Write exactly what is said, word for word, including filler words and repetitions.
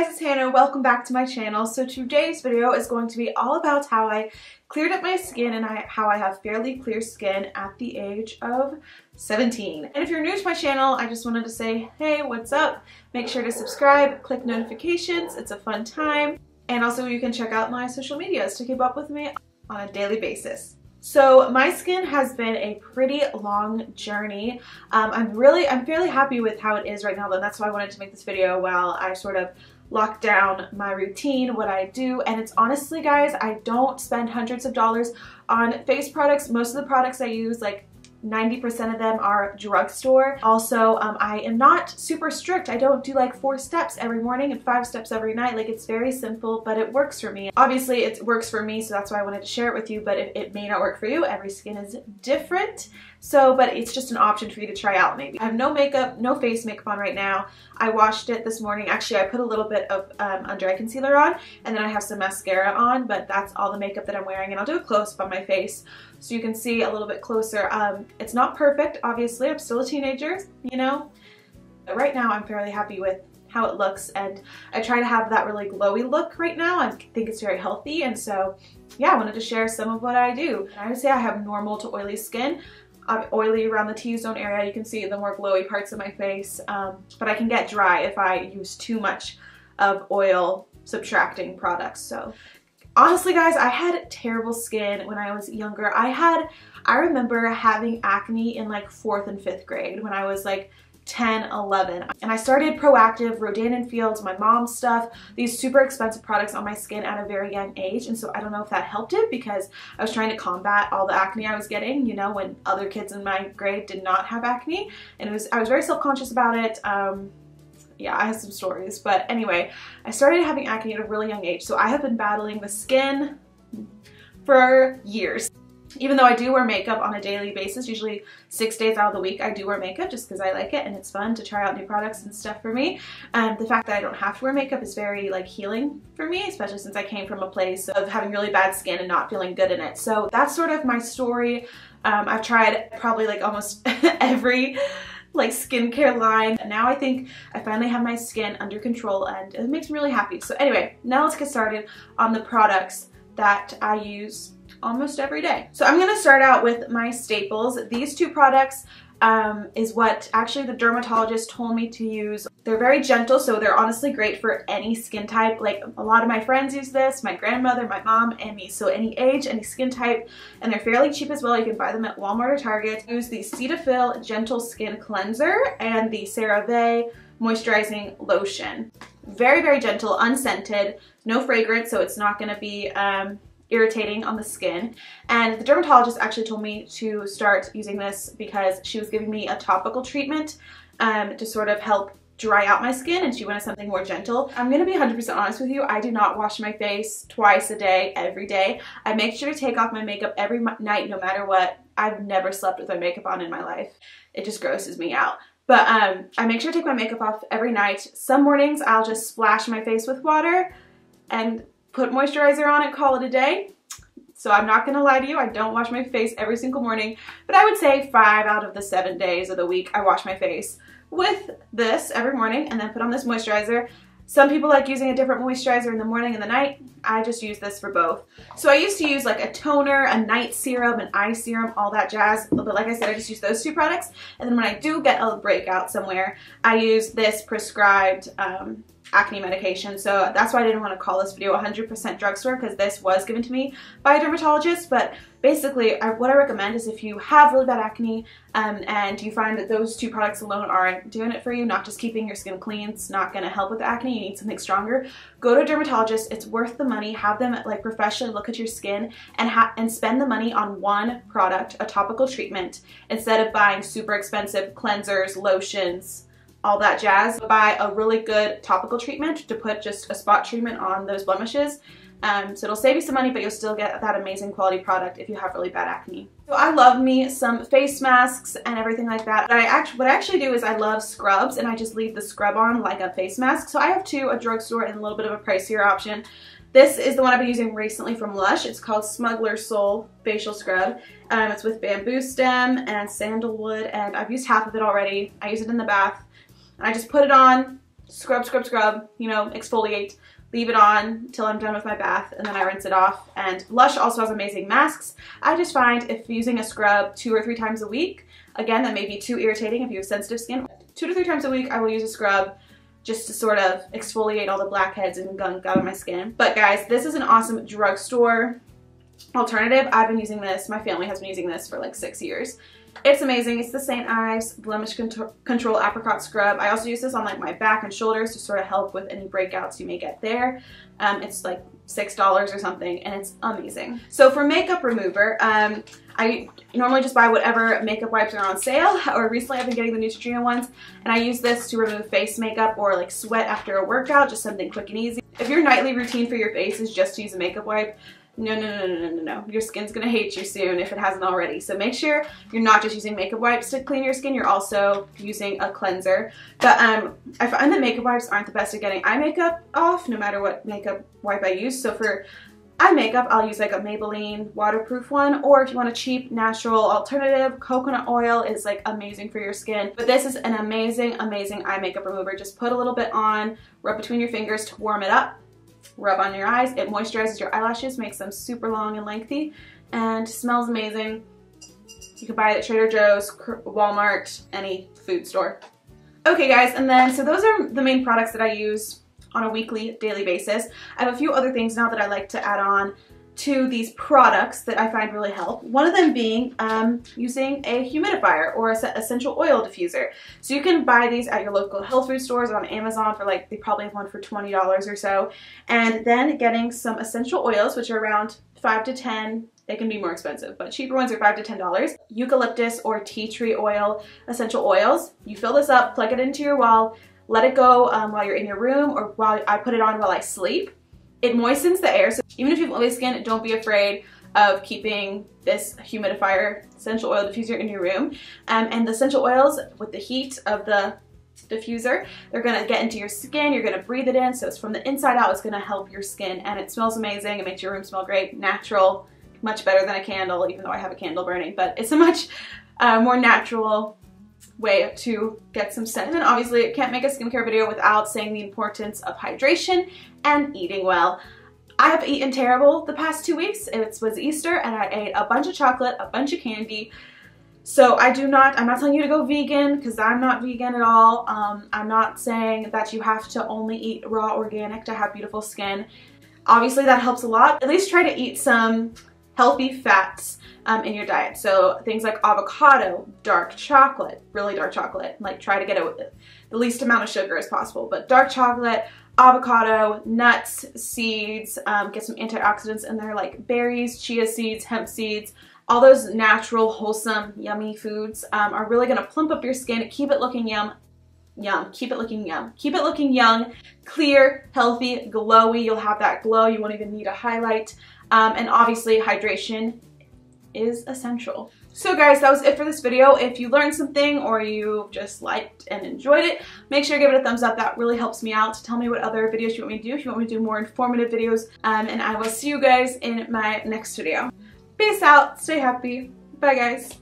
guys, it's Hannah. Welcome back to my channel. So today's video is going to be all about how I cleared up my skin and I, how I have fairly clear skin at the age of seventeen. And if you're new to my channel, I just wanted to say, hey, what's up? Make sure to subscribe, click notifications. It's a fun time. And also you can check out my social medias to keep up with me on a daily basis. So my skin has been a pretty long journey. Um, I'm really, I'm fairly happy with how it is right now though. That's why I wanted to make this video while I sort of lock down my routine, what I do. And it's honestly, guys, I don't spend hundreds of dollars on face products. Most of the products I use, like ninety percent of them are drugstore. Also, um, I am not super strict. I don't do like four steps every morning and five steps every night. Like, it's very simple, but it works for me. Obviously it works for me, so that's why I wanted to share it with you, but it, it may not work for you. Every skin is different. So, but it's just an option for you to try out maybe. I have no makeup, no face makeup on right now. I washed it this morning. Actually, I put a little bit of um, under eye concealer on, and then I have some mascara on, but that's all the makeup that I'm wearing, and I'll do a close-up on my face so you can see a little bit closer. Um, it's not perfect, obviously. I'm still a teenager, you know? But right now, I'm fairly happy with how it looks, and I try to have that really glowy look right now. I think it's very healthy, and so, yeah, I wanted to share some of what I do. I would say I have normal to oily skin. I'm oily around the T-zone area. You can see the more glowy parts of my face, um, but I can get dry if I use too much of oil subtracting products. So honestly, guys, I had terrible skin when I was younger. I had, I remember having acne in like fourth and fifth grade when I was like ten, eleven. And I started Proactive, Rodan and Fields, my mom's stuff, these super expensive products on my skin at a very young age. And so I don't know if that helped it, because I was trying to combat all the acne I was getting, you know, when other kids in my grade did not have acne. And it was, I was very self-conscious about it. Um, yeah, I have some stories, but anyway, I started having acne at a really young age. So I have been battling with skin for years. Even though I do wear makeup on a daily basis, usually six days out of the week I do wear makeup just because I like it and it's fun to try out new products and stuff for me. Um, the fact that I don't have to wear makeup is very like healing for me, especially since I came from a place of having really bad skin and not feeling good in it. So that's sort of my story. Um, I've tried probably like almost every like skincare line. Now I think I finally have my skin under control and it makes me really happy. So anyway, now let's get started on the products that I use almost every day. So I'm going to start out with my staples. These two products um, is what actually the dermatologist told me to use. They're very gentle, so they're honestly great for any skin type. Like, a lot of my friends use this, my grandmother, my mom, and me. So any age, any skin type, and they're fairly cheap as well. You can buy them at Walmart or Target. I use the Cetaphil Gentle Skin Cleanser and the CeraVe Moisturizing Lotion. Very, very gentle, unscented, no fragrance, so it's not going to be um, irritating on the skin. And the dermatologist actually told me to start using this because she was giving me a topical treatment um, to sort of help dry out my skin, and she wanted something more gentle. I'm gonna be one hundred percent honest with you, I do not wash my face twice a day, every day. I make sure to take off my makeup every night no matter what. I've never slept with my makeup on in my life. It just grosses me out. But um, I make sure to take my makeup off every night. Some mornings I'll just splash my face with water and put moisturizer on it, call it a day. So I'm not gonna lie to you, I don't wash my face every single morning, but I would say five out of the seven days of the week I wash my face with this every morning and then put on this moisturizer. Some people like using a different moisturizer in the morning and the night. I just use this for both. So I used to use like a toner, a night serum, an eye serum, all that jazz. But like I said, I just use those two products. And then when I do get a breakout somewhere, I use this prescribed um, acne medication. So that's why I didn't want to call this video one hundred percent drugstore, because this was given to me by a dermatologist. But basically, I, what I recommend is if you have really bad acne um, and you find that those two products alone aren't doing it for you, not just keeping your skin clean, it's not going to help with the acne, you need something stronger, go to a dermatologist. It's worth the money. Have them like professionally look at your skin and ha and spend the money on one product, a topical treatment, instead of buying super expensive cleansers, lotions, all that jazz. Buy a really good topical treatment to put just a spot treatment on those blemishes. Um, so it'll save you some money, but you'll still get that amazing quality product if you have really bad acne. So I love me some face masks and everything like that. But I actually, what I actually do is I love scrubs, and I just leave the scrub on like a face mask. So I have two, a drugstore and a little bit of a pricier option. This is the one I've been using recently from Lush. It's called Smuggler's Soul Facial Scrub. Um, it's with bamboo stem and sandalwood, and I've used half of it already. I use it in the bath, and I just put it on, scrub, scrub, scrub, you know, exfoliate, leave it on till I'm done with my bath, and then I rinse it off. And Lush also has amazing masks. I just find if using a scrub two or three times a week, again, that may be too irritating if you have sensitive skin. Two to three times a week, I will use a scrub just to sort of exfoliate all the blackheads and gunk out of my skin. But guys, this is an awesome drugstore alternative. I've been using this, my family has been using this for like six years. It's amazing. It's the Saint Ives Blemish Control Apricot Scrub. I also use this on like my back and shoulders to sort of help with any breakouts you may get there. Um, it's like six dollars or something, and it's amazing. So for makeup remover, um, I normally just buy whatever makeup wipes are on sale, or recently I've been getting the Neutrogena ones, and I use this to remove face makeup or like sweat after a workout, just something quick and easy. If your nightly routine for your face is just to use a makeup wipe, no, no, no, no, no, no, no. Your skin's gonna hate you soon if it hasn't already. So make sure you're not just using makeup wipes to clean your skin, you're also using a cleanser. But um, I find that makeup wipes aren't the best at getting eye makeup off, no matter what makeup wipe I use. So for eye makeup, I'll use like a Maybelline waterproof one, or if you want a cheap natural alternative, coconut oil is like amazing for your skin. But this is an amazing, amazing eye makeup remover. Just put a little bit on, rub between your fingers to warm it up. Rub on your eyes. It moisturizes your eyelashes, makes them super long and lengthy, and smells amazing. You can buy it at Trader Joe's, Walmart, any food store. Okay guys, and then so those are the main products that I use on a weekly, daily basis. I have a few other things now that I like to add on to these products that I find really help. One of them being um, using a humidifier or an essential oil diffuser. So you can buy these at your local health food stores or on Amazon for like, they probably have one for twenty dollars or so. And then getting some essential oils, which are around five to ten, they can be more expensive, but cheaper ones are five to ten dollars. Eucalyptus or tea tree oil, essential oils. You fill this up, plug it into your wall, let it go um, while you're in your room, or while I put it on while I sleep. It moistens the air, so even if you have oily skin, don't be afraid of keeping this humidifier essential oil diffuser in your room. Um, and the essential oils, with the heat of the diffuser, they're gonna get into your skin, you're gonna breathe it in, so it's from the inside out, it's gonna help your skin, and it smells amazing, it makes your room smell great, natural, much better than a candle, even though I have a candle burning, but it's a much uh, more natural way to get some scent. And then obviously I can't make a skincare video without saying the importance of hydration and eating well. I have eaten terrible the past two weeks. It was Easter and I ate a bunch of chocolate, a bunch of candy. So I do not, I'm not telling you to go vegan because I'm not vegan at all. Um, I'm not saying that you have to only eat raw organic to have beautiful skin. Obviously that helps a lot. At least try to eat some healthy fats um, in your diet. So things like avocado, dark chocolate, really dark chocolate, like try to get it with it, the least amount of sugar as possible, but dark chocolate, avocado, nuts, seeds, um, get some antioxidants in there like berries, chia seeds, hemp seeds, all those natural, wholesome, yummy foods um, are really gonna plump up your skin, keep it looking yum, Yum. Keep it looking yum. Keep it looking young, clear, healthy, glowy. You'll have that glow. You won't even need a highlight. Um, and obviously hydration is essential. So guys, that was it for this video. If you learned something or you just liked and enjoyed it, make sure you give it a thumbs up. That really helps me out. Tell me what other videos you want me to do. If you want me to do more informative videos. Um, and I will see you guys in my next video. Peace out. Stay happy. Bye guys.